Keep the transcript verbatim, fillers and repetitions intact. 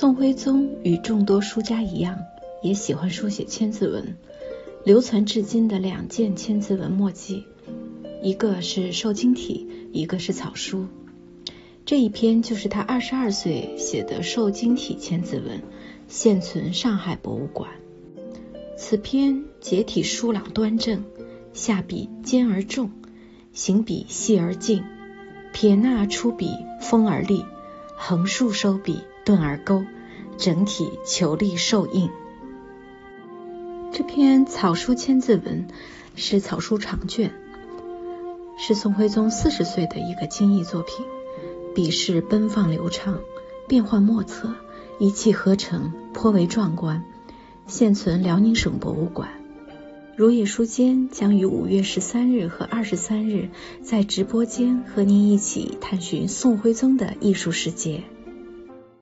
宋徽宗与众多书家一样，也喜欢书写千字文，流传至今的两件千字文墨迹，一个是瘦金体，一个是草书。这一篇就是他二十二岁写的瘦金体千字文，现存上海博物馆。此篇结体疏朗端正，下笔尖而重，行笔细而静，撇捺出笔锋而立，横竖收笔钝而勾，整体遒力受映。这篇草书千字文是草书长卷，是宋徽宗四十岁的一个精逸作品，笔势奔放流畅，变幻莫测，一气呵成，颇为壮观，现存辽宁省博物馆。如也书间将于五月十三日和二十三日在直播间和您一起探寻宋徽宗的艺术世界。